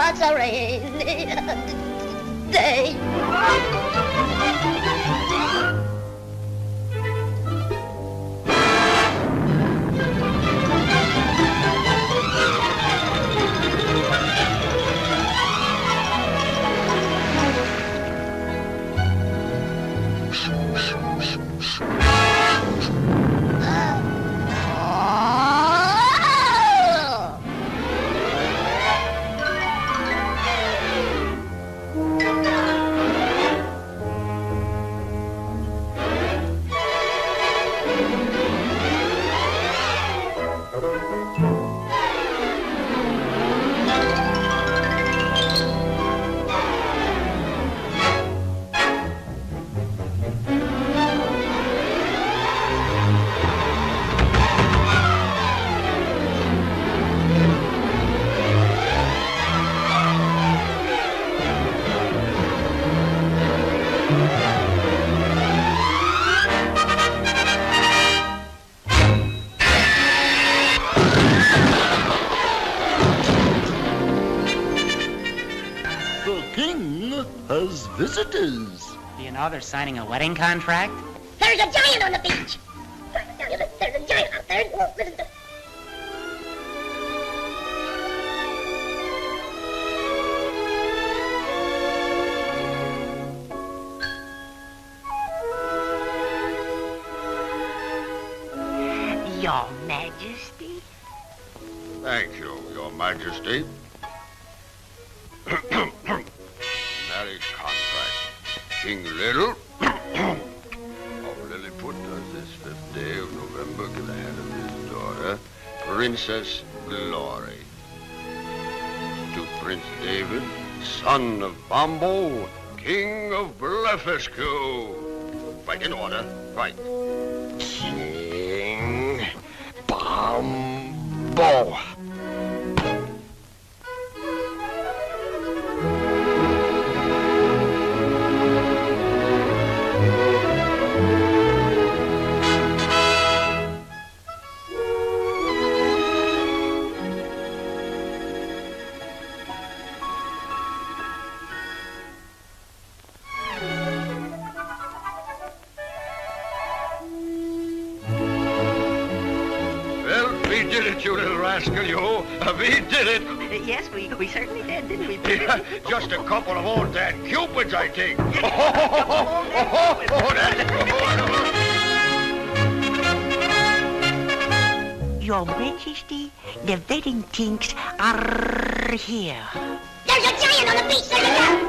was a rainy day. Visitors. You know they're signing a wedding contract? There's a giant on the beach! There's a giant out there! Whoa, listen to... Your Majesty? Thank you, Your Majesty. King Little, of Lilliput, does this 5th day of November give the hand of his daughter, Princess Glory, to Prince David, son of Bombo, King of Blefuscu. Right, in order, right. King Bombo. We certainly did, didn't we? Just a couple of old dead cupids, I think. Your Majesty, the wedding things are here. There's a giant on the beach, there you go!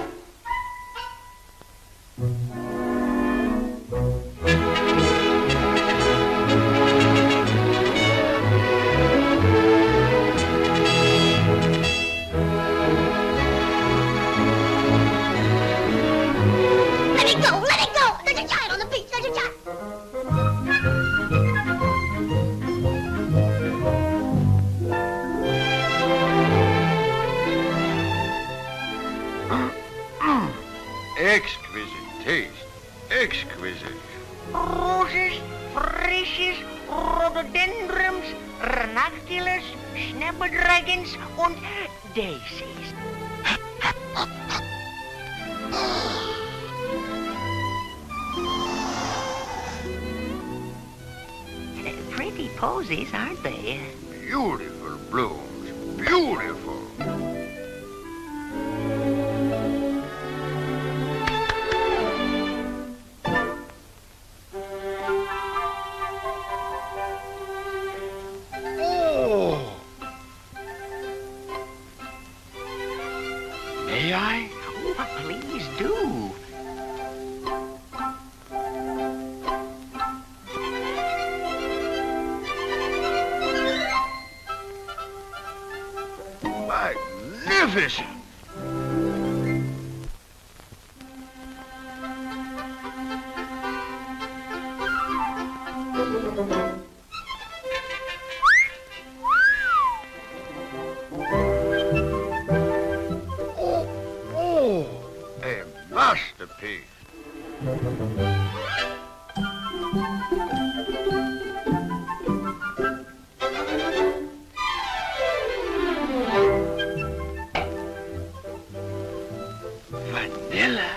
Vanilla.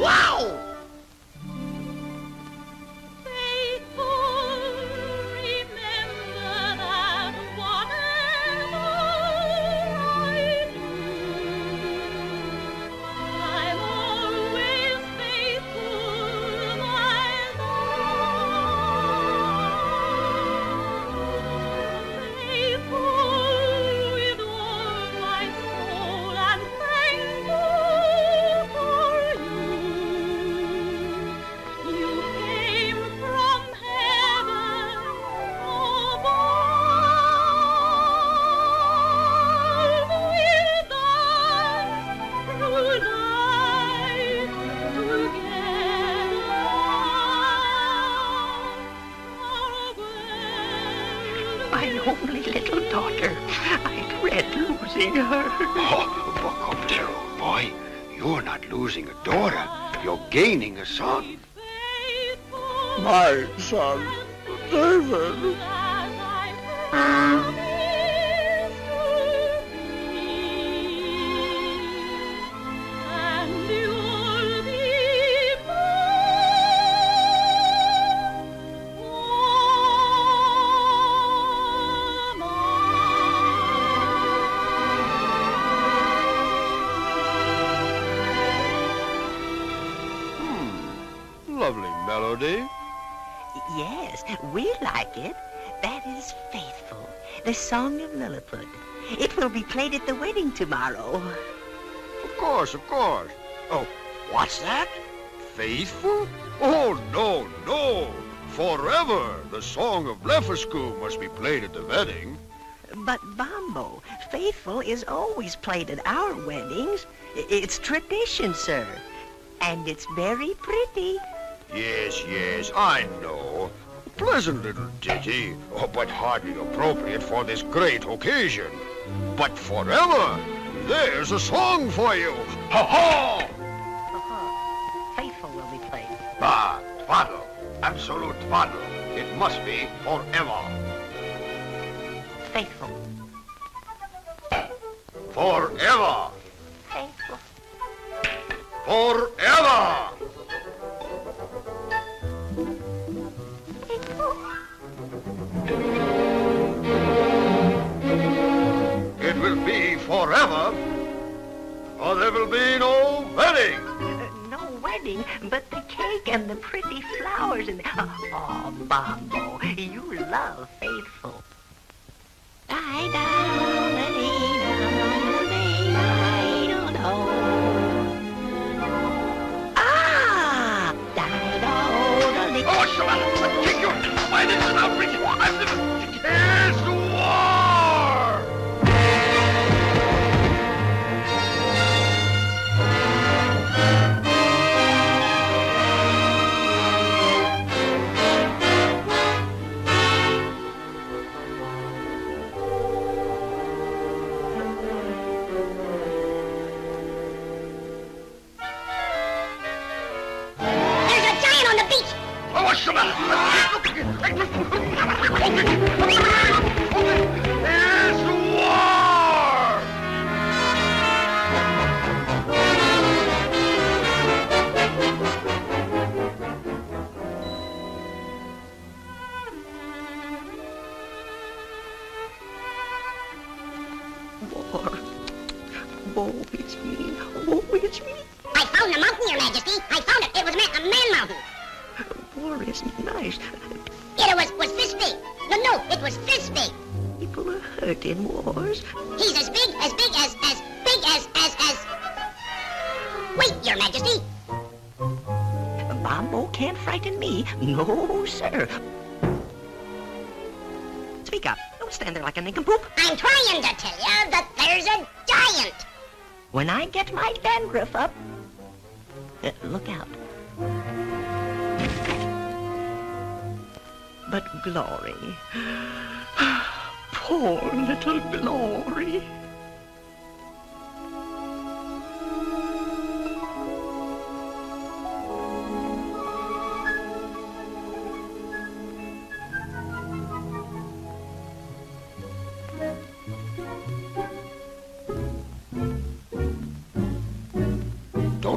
Wow! Gaining a son. My son, David. The Song of Lilliput. It will be played at the wedding tomorrow. Of course, of course. Oh, what's that? Faithful? Oh, no, no. Forever. The Song of Blefuscu must be played at the wedding. But, Bombo, Faithful is always played at our weddings. It's tradition, sir. And it's very pretty. Yes, yes, I know. Pleasant little ditty, but hardly appropriate for this great occasion. But forever, there's a song for you. Ha-ha! Ha-ha. Faithful will be played. Ah, twaddle. Absolute twaddle. It must be forever. Faithful. Forever. Faithful. Forever. It will be forever, or there will be no wedding. No wedding, but the cake and the pretty flowers and... Oh, Bombo, you love Faithful. Die, die, don't know. Ah! Die, don't know. Oh, Shalala, kick you! Why this is outrageous? Here's the war! There's a giant on the beach! Oh, what's the matter? It's war! War. Woe is me. Woe is me. I found the mountain, Your Majesty. I found it. It was a man mountain. War isn't nice. It was this big. No, it was this big. People are hurt in wars. He's as big as... Wait, Your Majesty. Bombo can't frighten me. No, sir. Speak up. Don't stand there like a nincompoop. I'm trying to tell you that there's a giant. When I get my dandruff up, look out. But Glory, poor little Glory.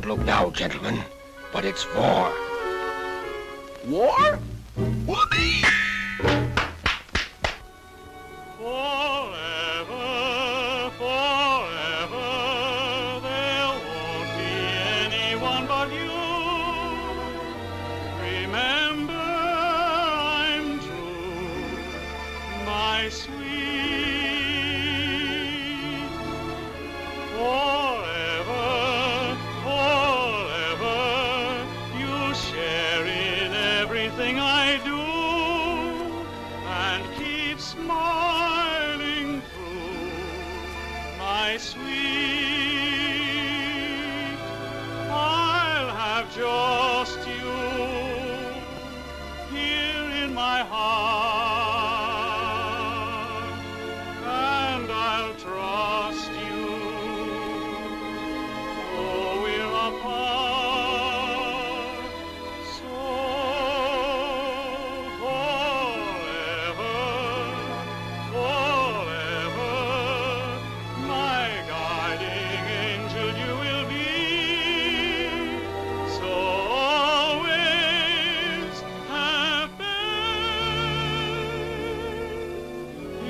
Don't look now, gentlemen, but it's war. War? Whoopee! Forever, forever, there won't be anyone but you. Remember, I'm true, my sweet. Forever, forever, you share in everything I do. And keep smiling through, my sweet. I'll have just you here in my heart, and I'll trust you, though we're apart. So forever, forever, my guiding angel you will be. So always happen in me.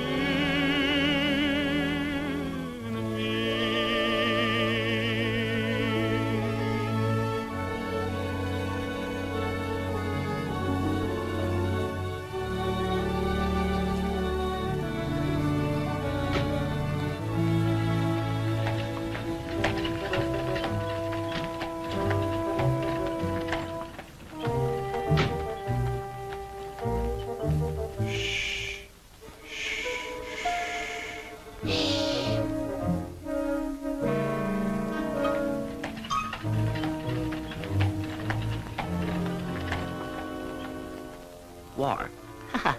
War. Haha.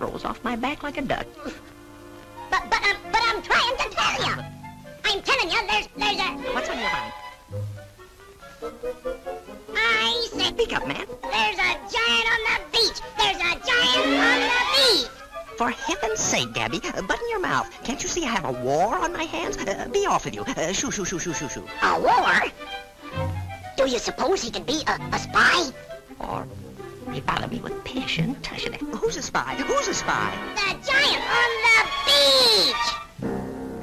Rolls off my back like a duck. But I'm trying to tell you. I'm telling you, there's a. What's on your mind? I said. Speak up, man. There's a giant on the beach. There's a giant on the beach. For heaven's sake, Gabby, button your mouth. Can't you see I have a war on my hands? Be off with you. Shoo, shoo, shoo, shoo, shoo, shoo. A war? Do you suppose he can be a spy? Or. You bother me with passion, touching it. Who's a spy? Who's a spy? The giant on the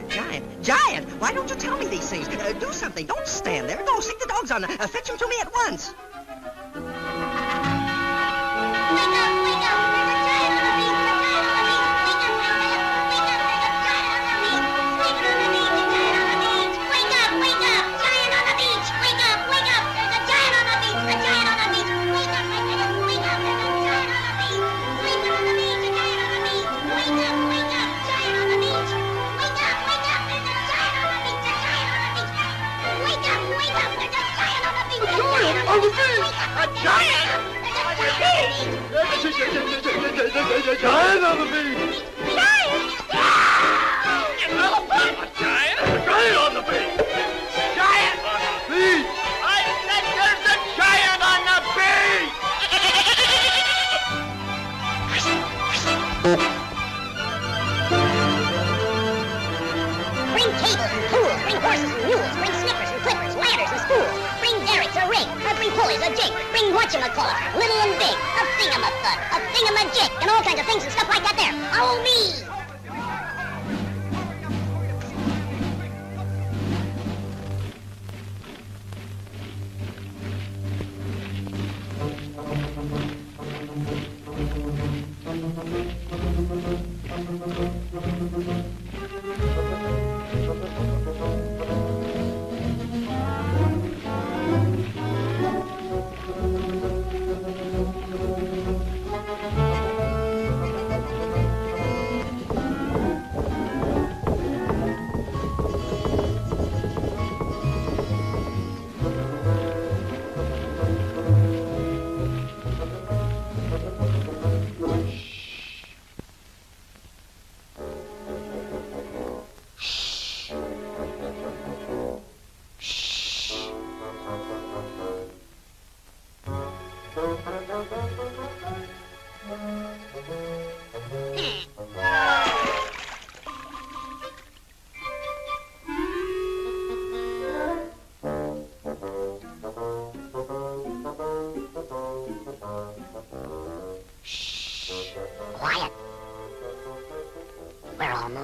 beach! Giant? Giant? Why don't you tell me these things? Do something. Don't stand there. Go, stick the dogs on. Fetch them to me at once. Wake up! Wake up! There's a giant on the beach! The giant on the beach! Wake up! Wake up! Wake up! There's a giant on the beach! Sleeping on the beach! A giant on the beach! Wake up! Wake up! Giant on the beach! Wake up! Wake up! There's a giant on the beach! A giant on the beach! Wake up! Wake up! On the beach, a giant on the beach. A giant on the beach. A giant on the beach. Giant on the beach. I said there's a giant on the beach. Bring cables and tools. Bring horses and mules. Bring snippers and clippers, ladders and spools. Bring derricks, a rig, bring pulleys, a jig, bring whatchamacallit, little and big, a thingamacud, a thingamajig, and all kinds of things and stuff like that there. Oh, me!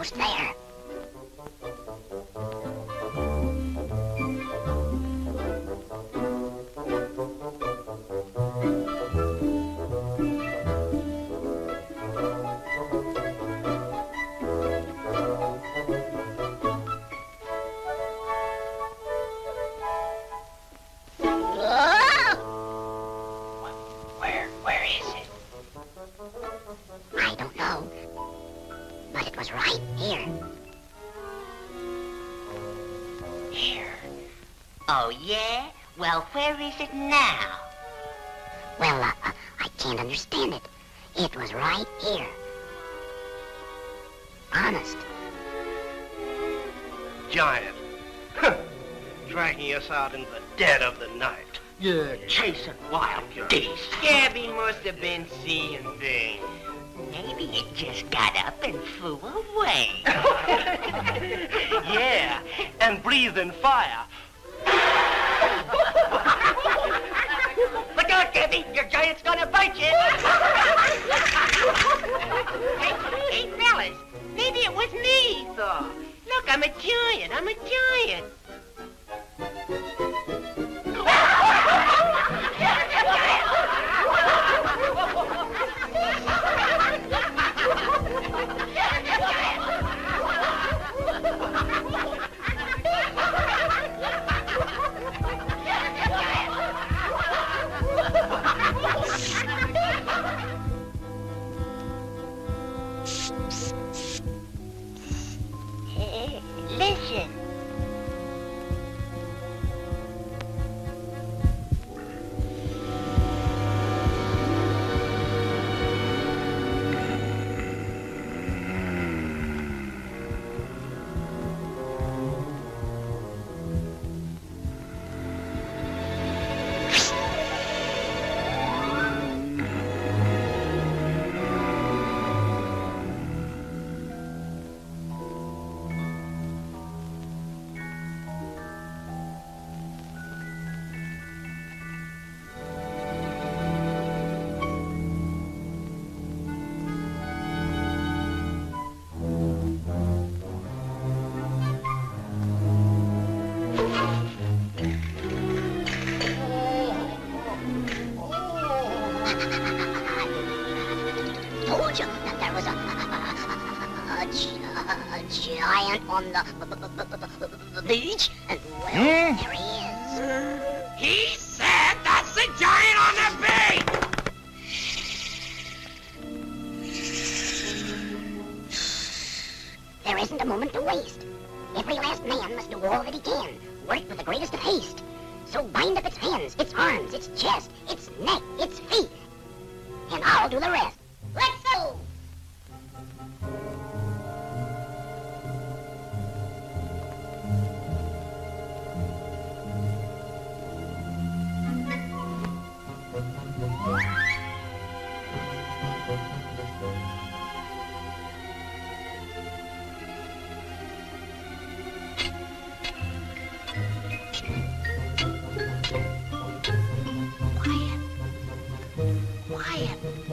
who's there.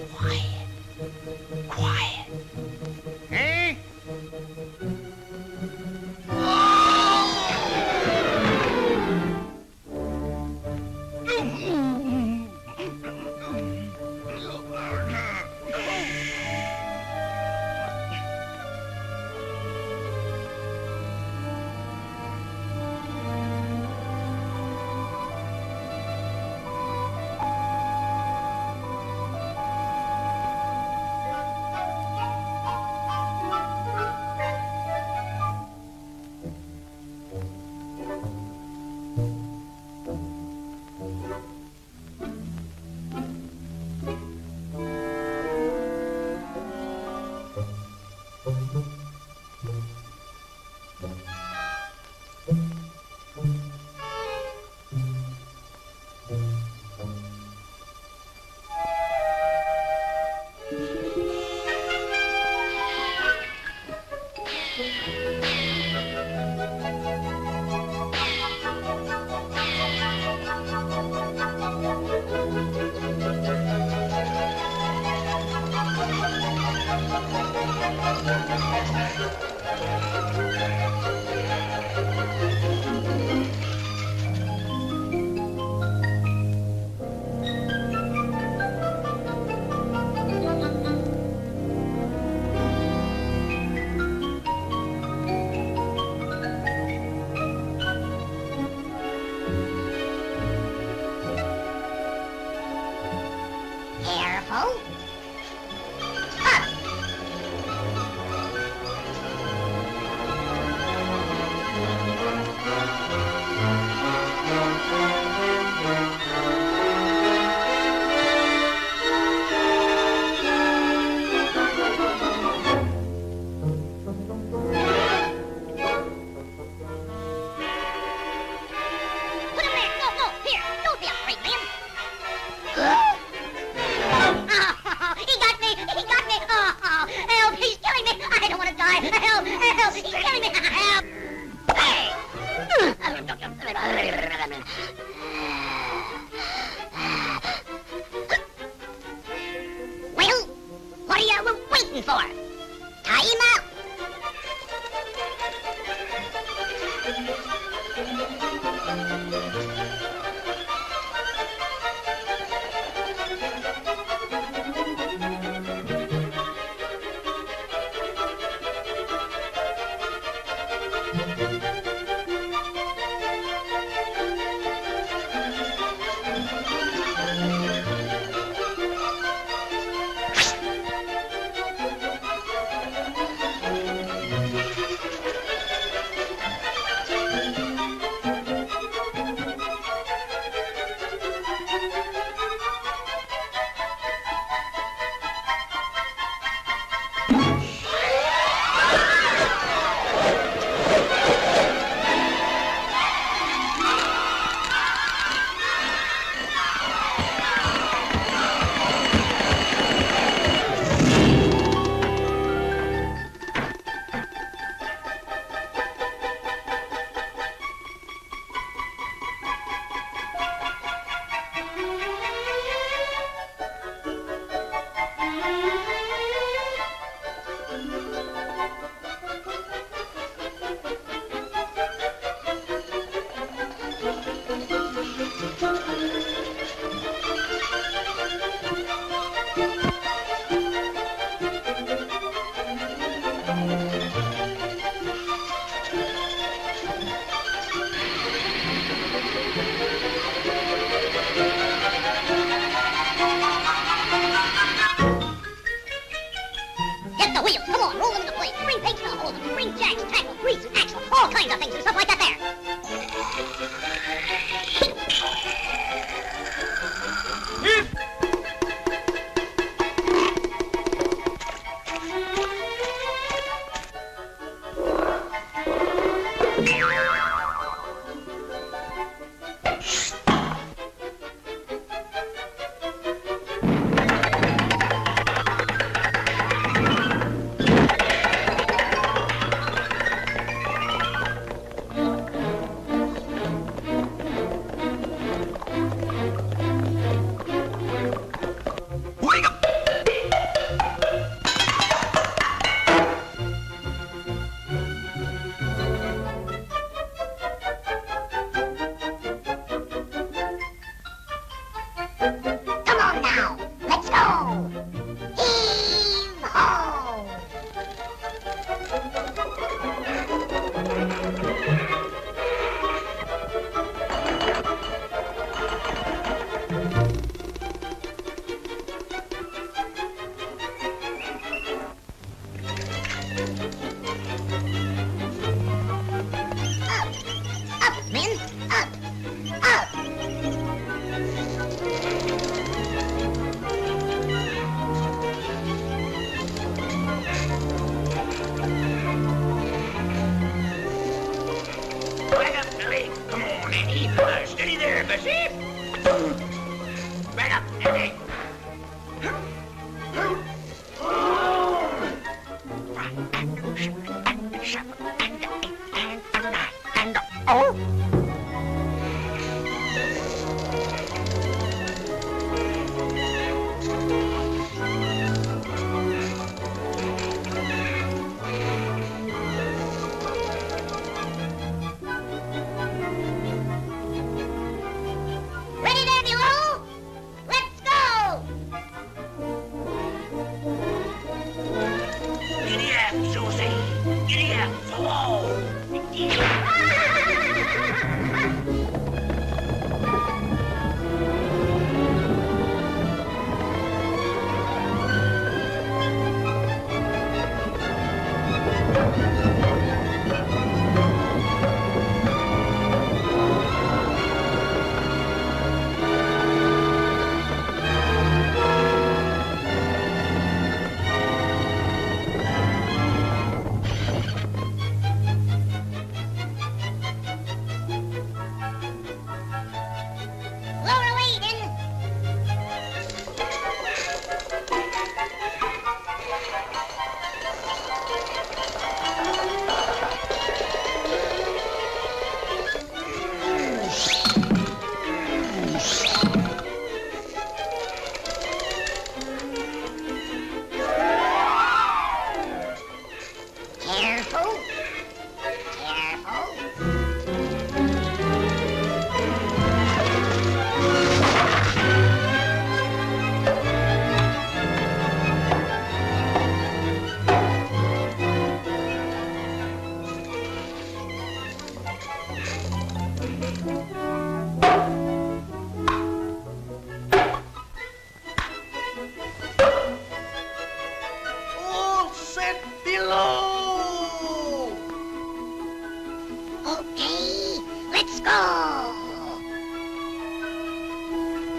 Quiet. Well, what are you waiting for? Tie him up. Ready, Lemuel?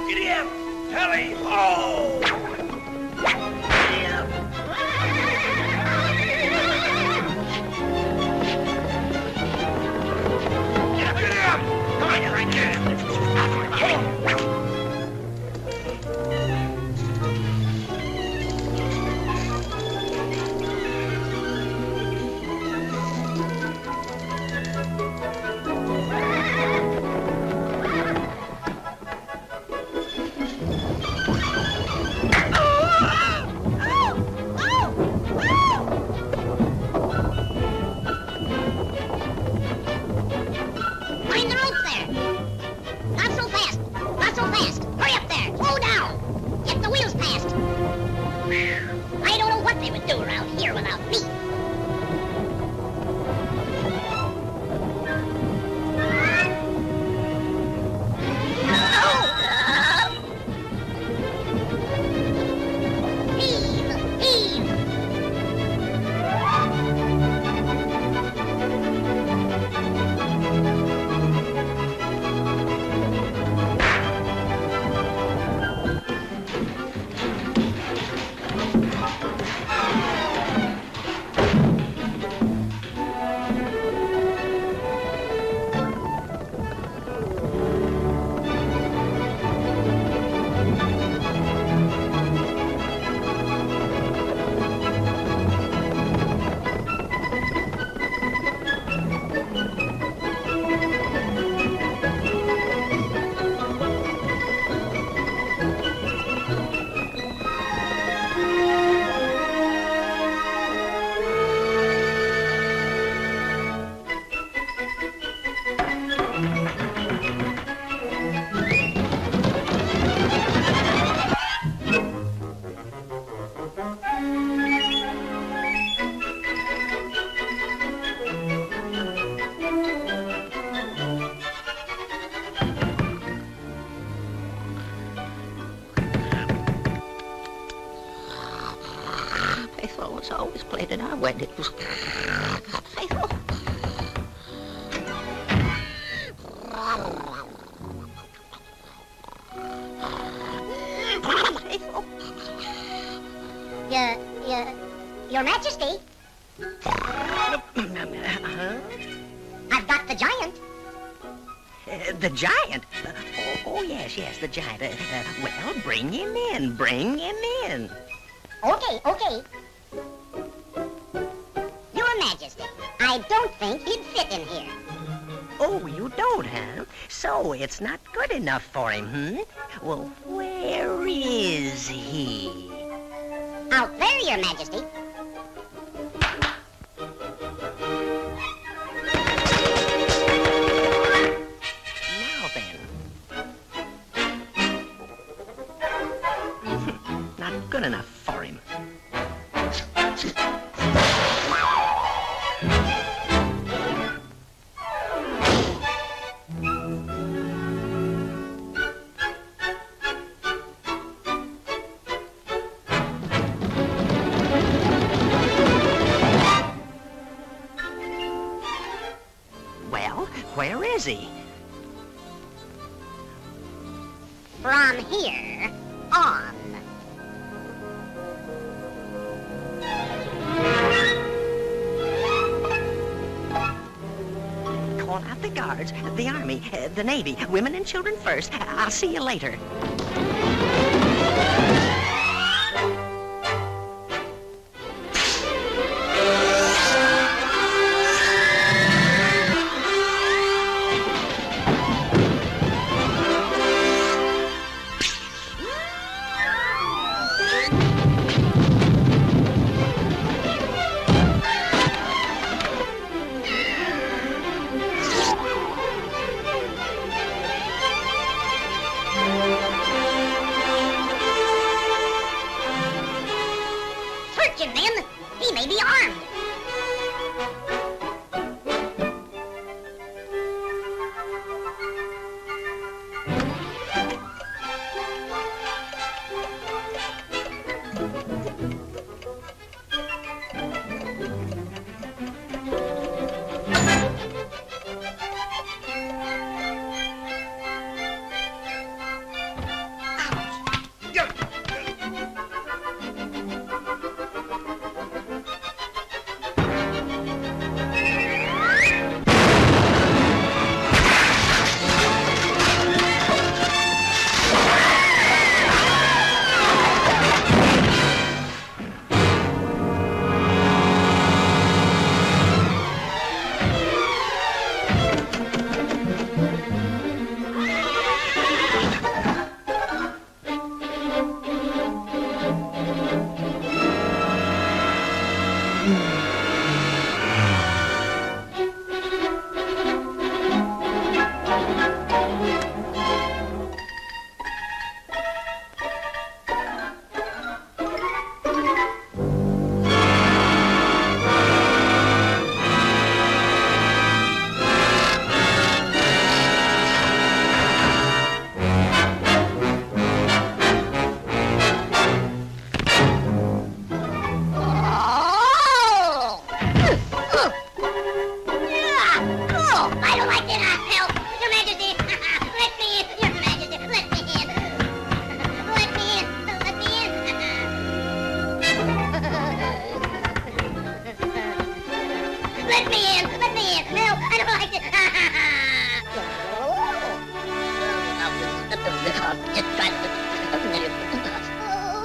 Giddy up! Tally ho! Giddy up! Giddy up! Come on, right there! Ho! Your Majesty. I've got the giant. The giant? Oh, yes, yes, the giant. Well, bring him in, bring him in. Okay, okay. Your Majesty, I don't think he'd fit in here. Oh, you don't, huh? So it's not good enough for him, hmm? Well, where is he? Out there, Your Majesty. Now then. Not good enough for him. From here on. Call out the guards, the army, the navy, women and children first. I'll see you later.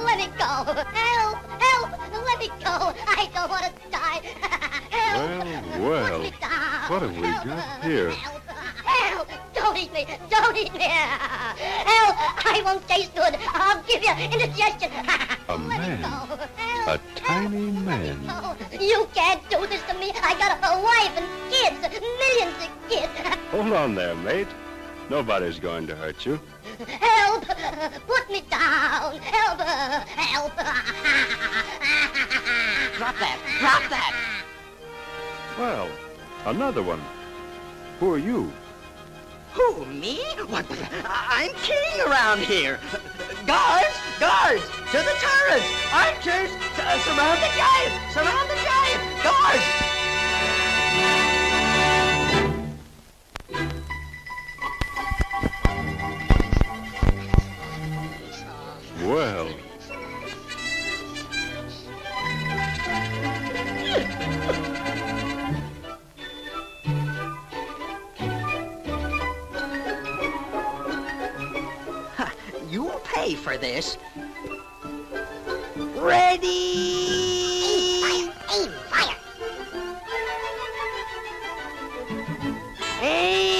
Let it go! Help! Help! Let it go! I don't want to die! Well, well, what have we got here? Help! Help! Don't eat me! Don't eat me! Help! I won't taste good! I'll give you indigestion! A man! A tiny man! You can't do this to me! I got a wife and kids! Millions of kids! Hold on there, mate. Nobody's going to hurt you. Help! Put me down! Help! Help! Drop that! Drop that! Well, another one. Who are you? Who, me? What? I'm king around here. Guards! Guards! To the turrets! Archers! Surround the giant! Surround the giant! Guards! Well. You'll pay for this. Ready! Aim fire! Aim fire!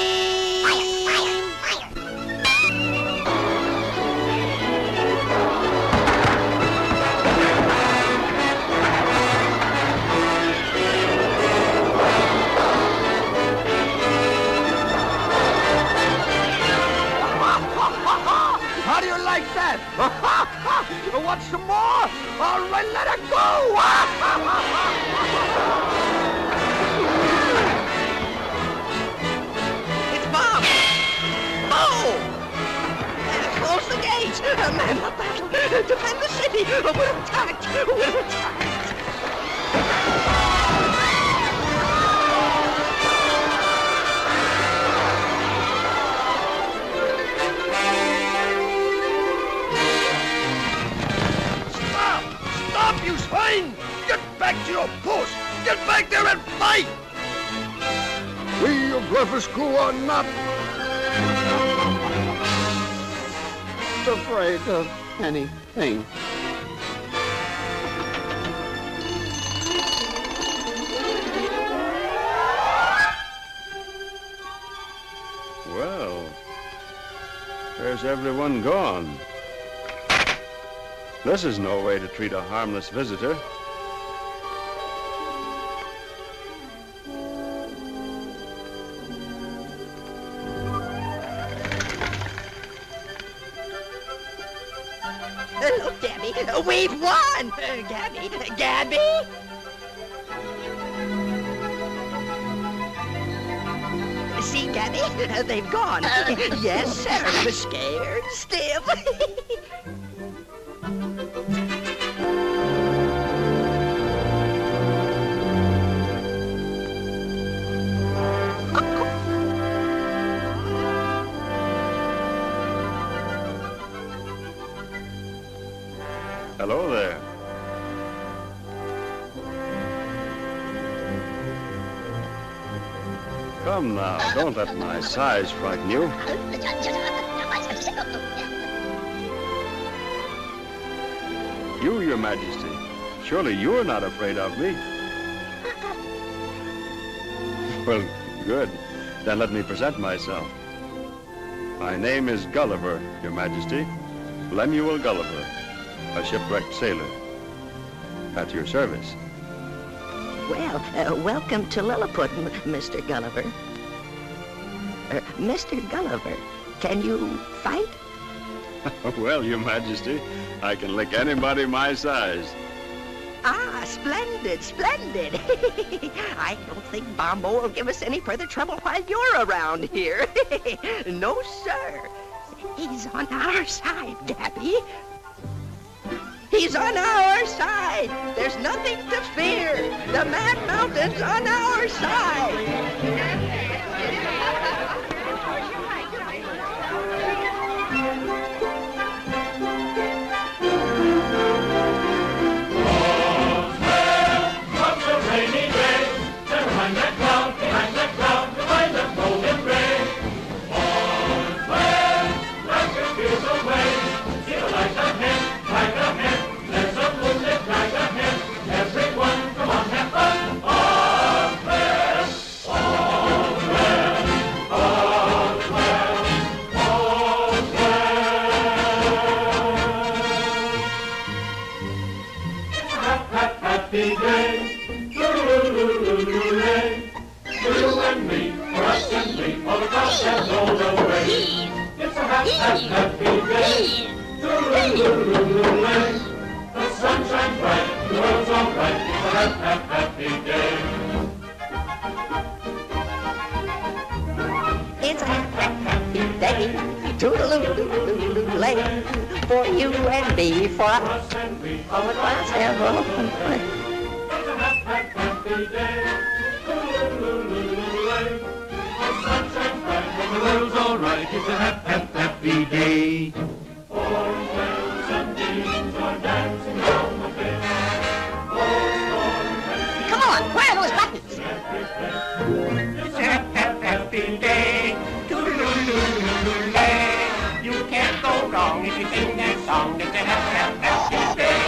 Want some more? All right, let her go! It's Bob! Bo! Close the gates! Man up battle! Defend the city! We're attacked! We're attacked! You swine! Get back to your post! Get back there and fight! We of Blefuscu are not afraid of anything. Well, where's everyone gone? This is no way to treat a harmless visitor. Look, Gabby, we've won! Gabby, Gabby! See, Gabby, they've gone. Yes, sir, scared, stiff. Hello there. Come now, don't let my size frighten you. You, Your Majesty, surely you're not afraid of me. Well, good. Then let me present myself. My name is Gulliver, Your Majesty. Lemuel Gulliver. A shipwrecked sailor. At your service. Well, welcome to Lilliput, Mr. Gulliver. Mr. Gulliver, can you fight? Well, Your Majesty, I can lick anybody my size. Ah, splendid, splendid. I don't think Bombo will give us any further trouble while you're around here. No, sir. He's on our side, Gabby. He's on our side. There's nothing to fear. The Mad Mountain's on our side. Behind that mountain, behind that golden ray. On The sun shines bright, the world's all right, it's a happy day. It's a happy day, toodaloo-loo-loo-loo-lay, for you and me, for us and we, for us ever. It's a happy day, toodaloo-loo-loo-lay, the sun shines bright, the world's all right, it's a happy day. If you sing that song, it's a happy day.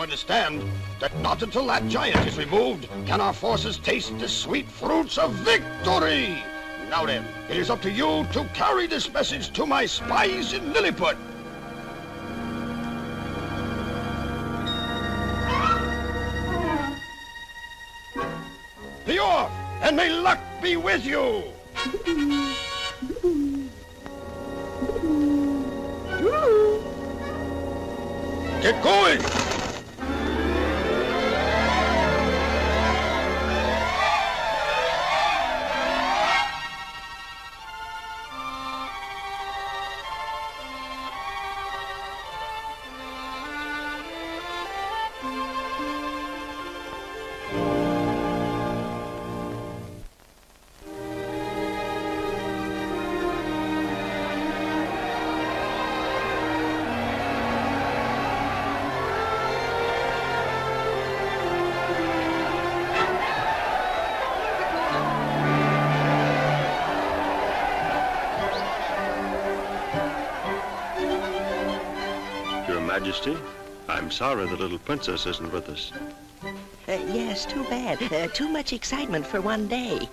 Understand that not until that giant is removed can our forces taste the sweet fruits of victory. Now then, it is up to you to carry this message to my spies in Lilliput. Be off, and may luck be with you. Get going. Majesty, I'm sorry the little princess isn't with us. Yes, too bad. Too much excitement for one day.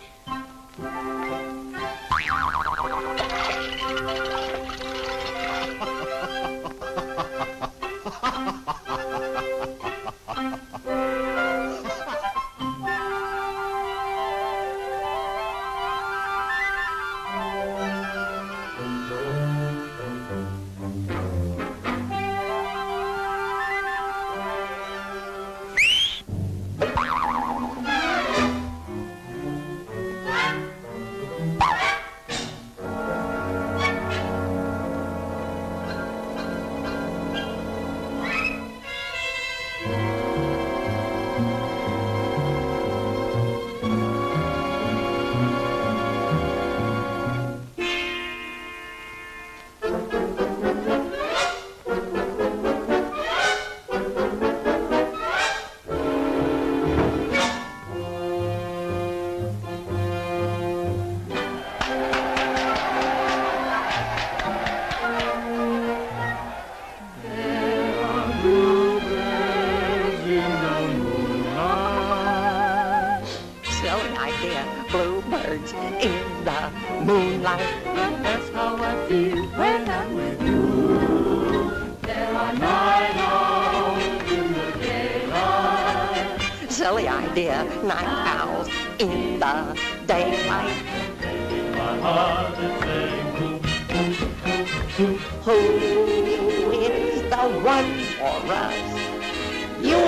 hear bluebirds in the moonlight. And that's how I feel when I'm with you. There are nine owls in the daylight. Silly idea, nine owls in the daylight. My heart is saying, who is the one for us? You!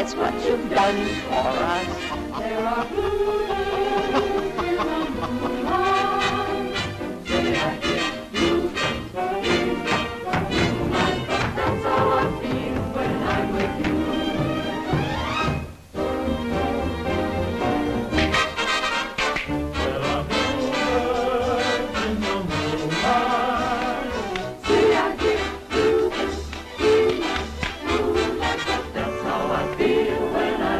It's what you've done for us. There are that's how I feel when I'm with you. There are birds in the moonlight. See, I give you moonlight. That's how I feel. There are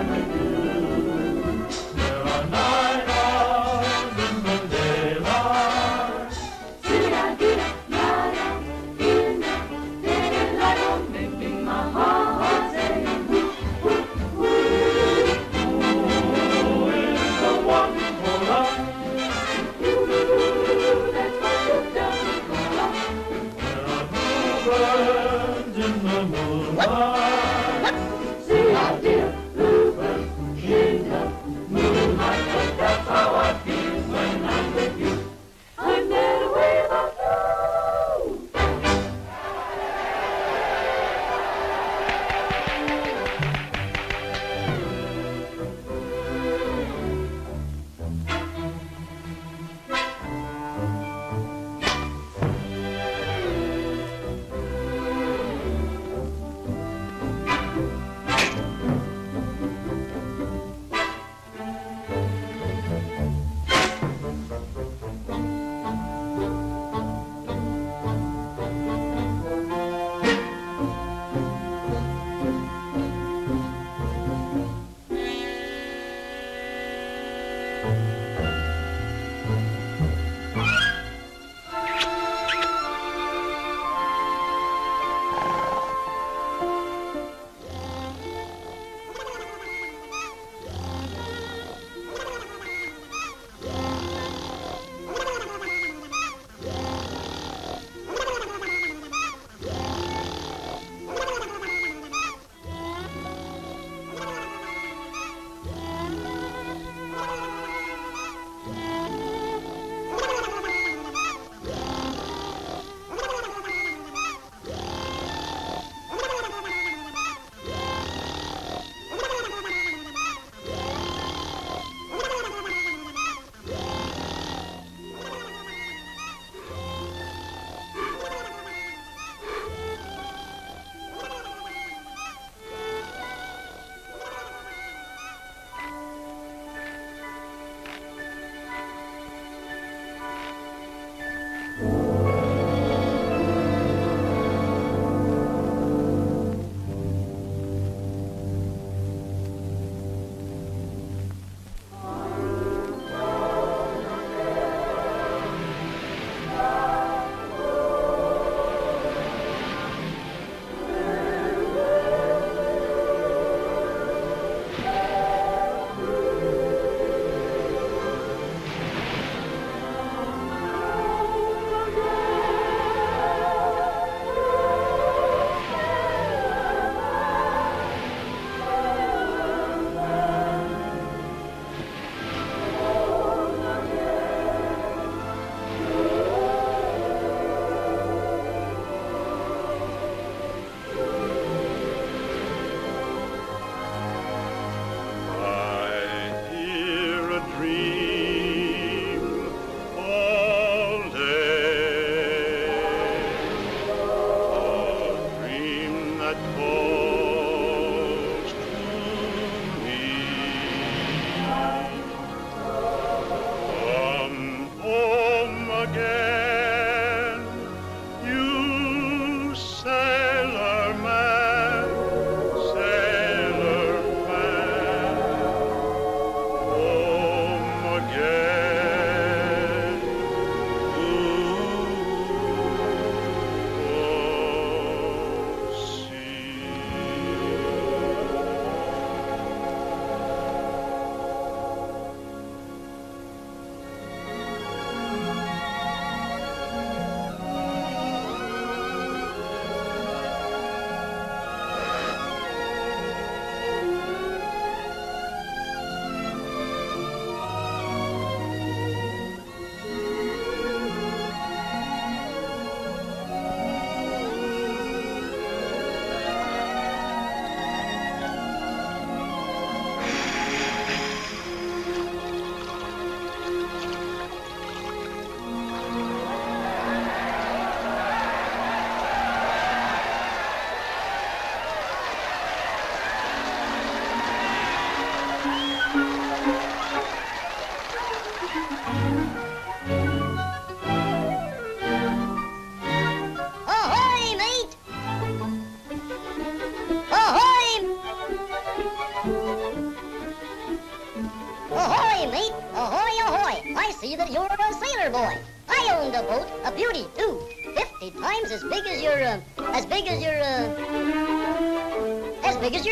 see that you're a sailor boy. I owned a boat, a beauty, too. 50 times as big as your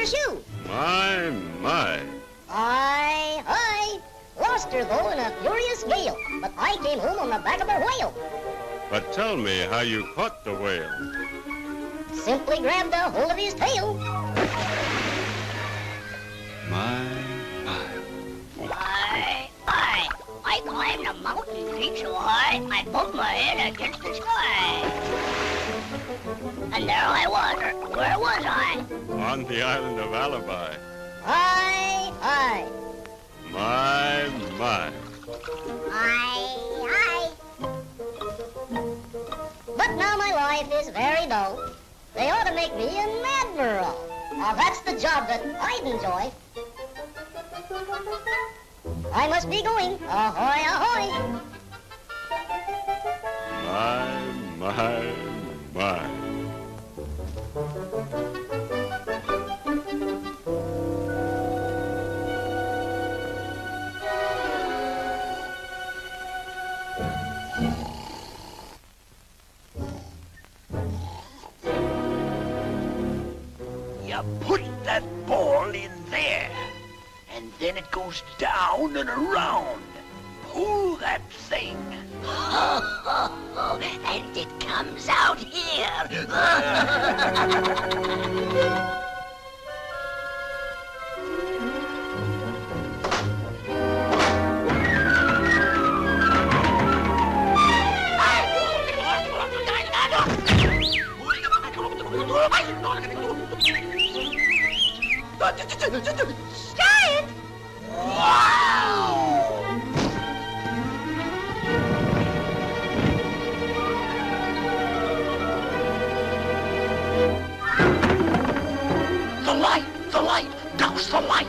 shoe. My, my. I lost her, though, in a furious gale, but I came home on the back of a whale. But tell me how you caught the whale. Simply grabbed a hold of his tail. My. I climbed a mountain peak so high, I bumped my head against the sky. And there I was. Where was I? On the island of Alibi. I. My. I. But now my life is very dull. They ought to make me an admiral. Now that's the job that I'd enjoy. I must be going. Ahoy, ahoy. My. Put that ball in there, and then it goes down and around. Pull that thing. And it comes out here. Giant! Wow! The light! Douse the light!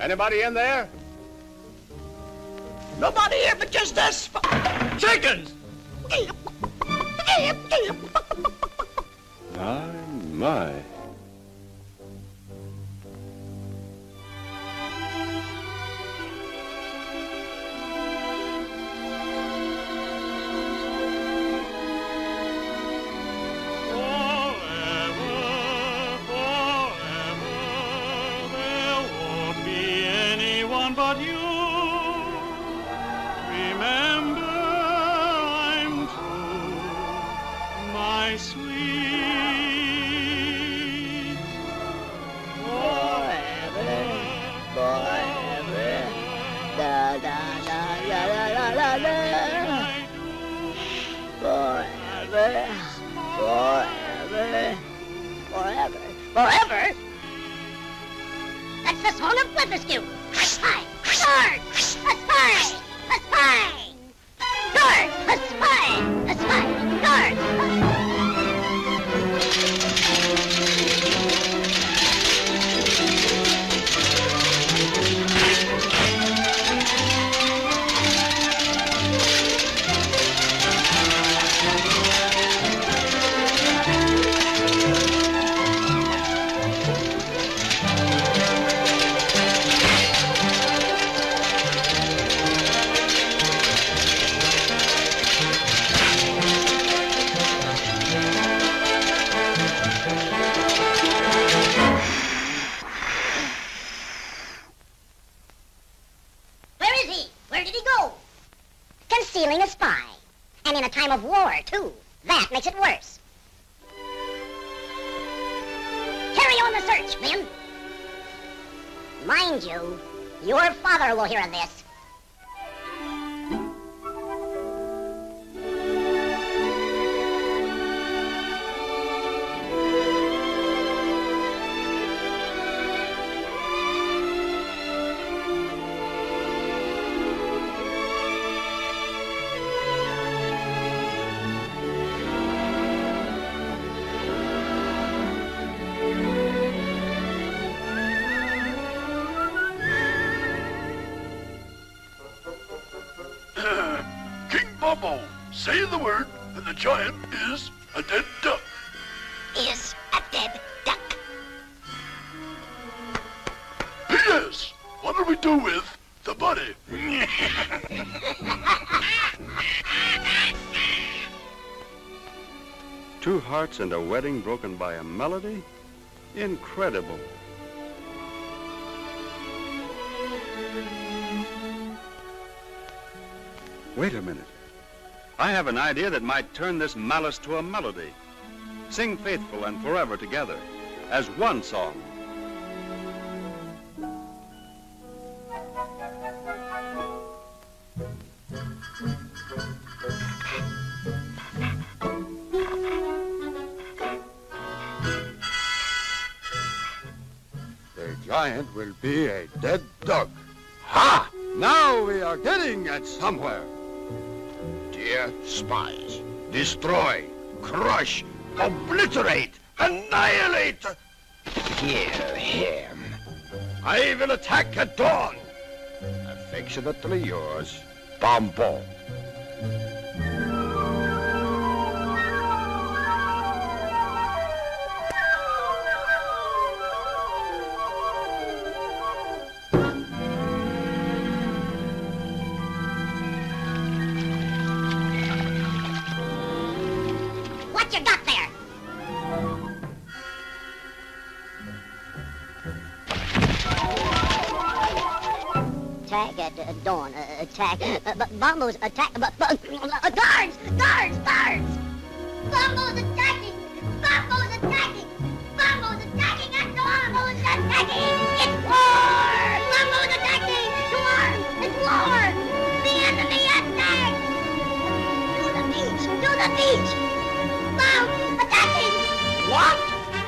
Anybody in there? Nobody here but just us chickens! My. Forever? That's the song of Blefuscu. Spy! Sword! A spy! A spy! Sword! A spy! A spy! Sword! a time of war, too. That makes it worse. Carry on the search, men. Mind you, your father will hear of this. Bombo, say the word, and the giant is a dead duck. Is a dead duck. P.S. What do we do with the body? Two hearts and a wedding broken by a melody? Incredible. Wait a minute. I have an idea that might turn this malice to a melody. Sing Faithful and Forever together as one song. The giant will be a dead duck. Ha! Now we are getting at somewhere. Dear spies, destroy, crush, obliterate, annihilate. Hear him. I will attack at dawn. Affectionately yours, Bombo. Dawn, attack, Bombo's attack, guards, guards, guards! Bombo's attacking! Bombo's attacking! Bombo's attacking at dawn! Bombo's attacking! It's war! Bombo's attacking! It's war! It's war! The enemy attacks! To the beach! To the beach! Bombo attacking! What?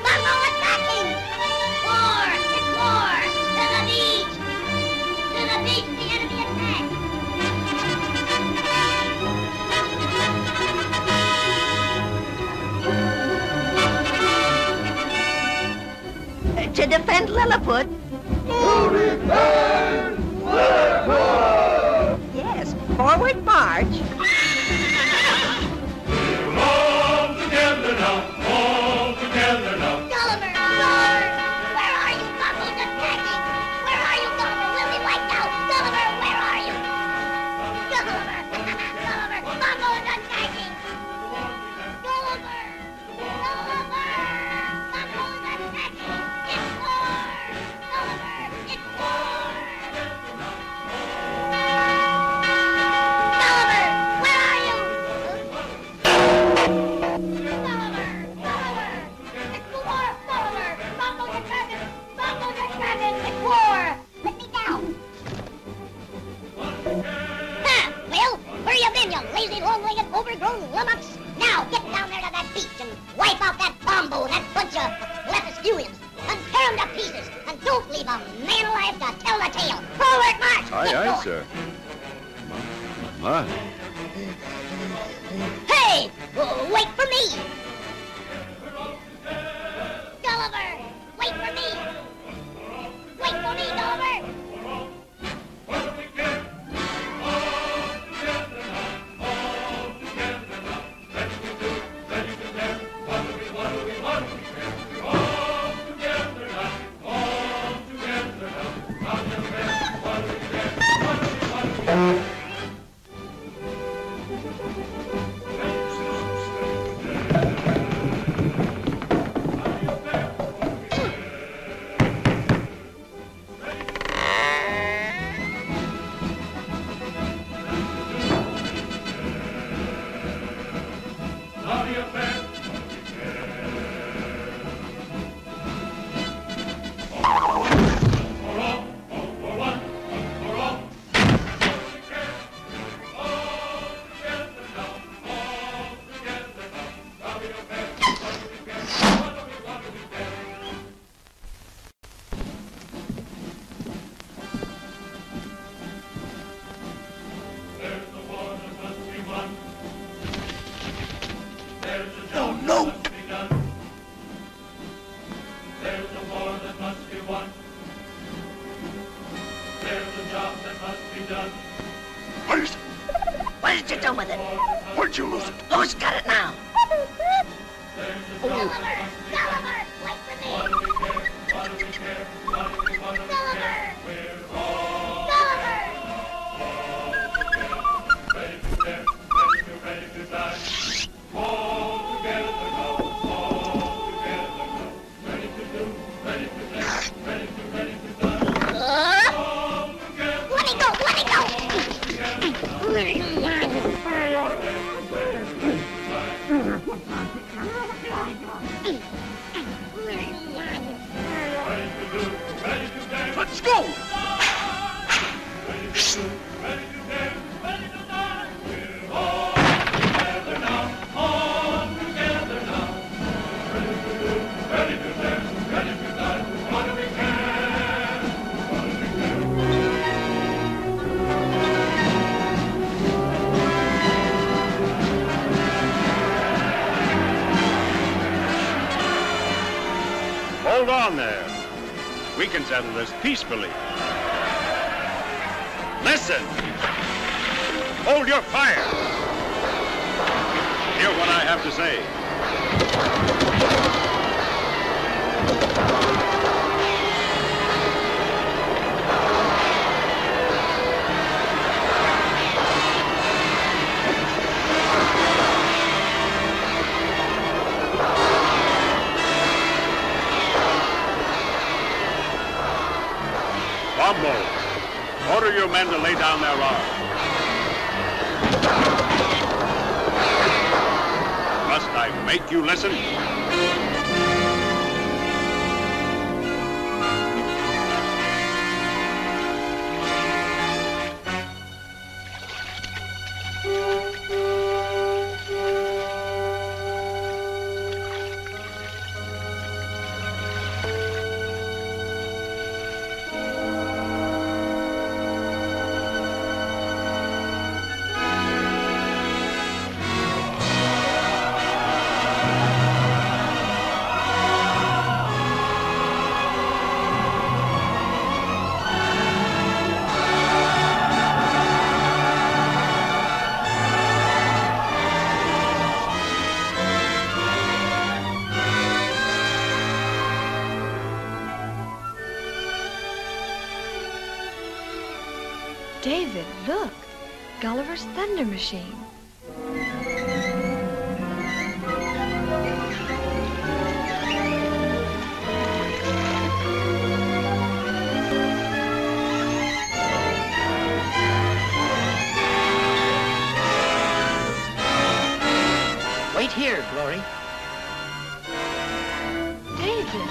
Bombo attacking! War! It's war! To the beach! To the beach! The enemy to defend Lilliput. To defend Lilliput! Yes, forward march. All together now, all together now. Gulliver, Gulliver! Where are you, Bombo? Attacking! Where are you, Gulliver? Will be wiped out! Gulliver, where are you? Gulliver! Gulliver, Bombo is attacking! Gulliver! Gulliver! Overgrown lummox! Now get down there to that beach and wipe out that Bombo, that bunch of Blefuscuians, and tear them to pieces, and don't leave a man alive to tell the tale. Forward march! Aye, aye, sir. My. Hey! Wait for me! Gulliver! Wait for me! Wait for me, Gulliver! No! There's a war that must be won. There's a job that must be done. What is it? What did you do with it? Where'd you lose it? Who's got it now? Gulliver! Gulliver! Wait for me! Gulliver! Gulliver! Ready to dare, ready to, ready to die. All together go, all together go. Ready to do, ready to dare, ready to die. All together go. Let me go, let me go! Let's go! Hold on there. We can settle this peacefully. Listen! Hold your fire! Hear what I have to say. Bombo, order your men to lay down their arms. Must I make you listen? David, look! Gulliver's Thunder Machine. Wait here, Glory. David! David.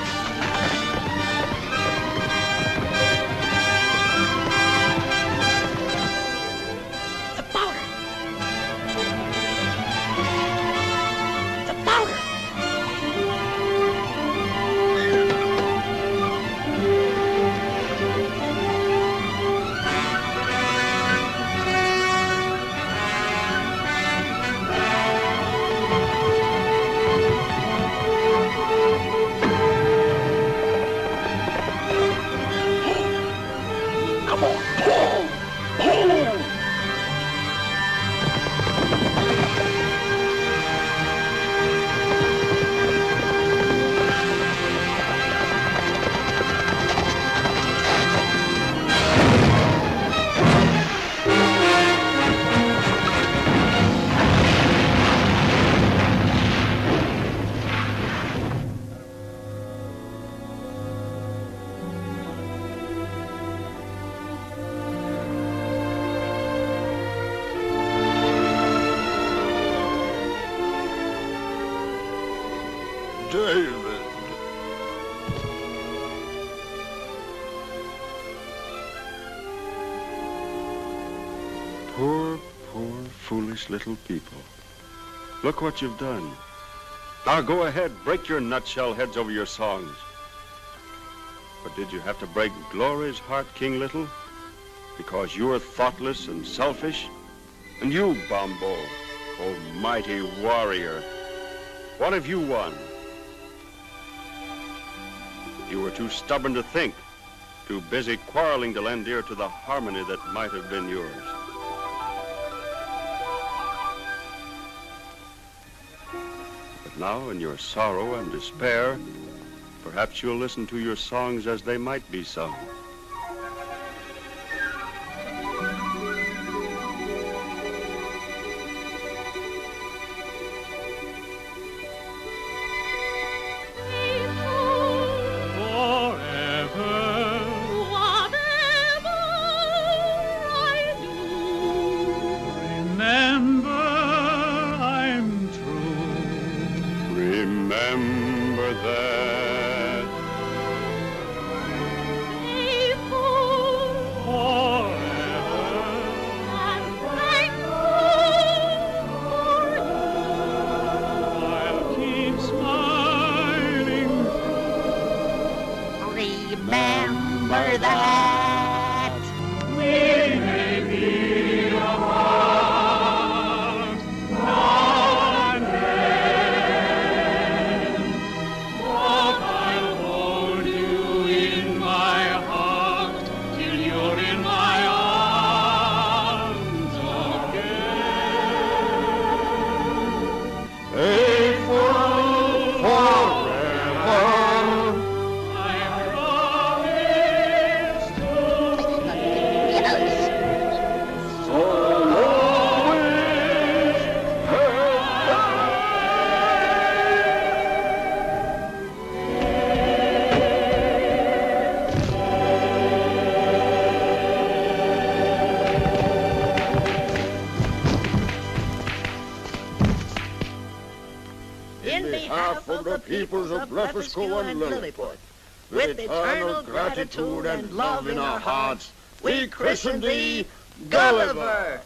Poor, poor, foolish little people. Look what you've done. Now go ahead, break your nutshell heads over your songs. But did you have to break Glory's heart, King Little? Because you're thoughtless and selfish? And you, Bombo, oh mighty warrior, What have you won? You were too stubborn to think, too busy quarreling to lend ear to the harmony that might have been yours. But now, in your sorrow and despair, perhaps you'll listen to your songs as they might be sung. Peoples of Blefuscu and Lilliput, with eternal gratitude and love in our hearts, we christen thee Gulliver!